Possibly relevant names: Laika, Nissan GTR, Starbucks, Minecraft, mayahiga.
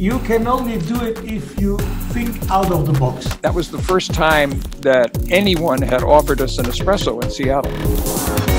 You can only do it if you think out of the box. That was the first time that anyone had offered us an espresso in Seattle.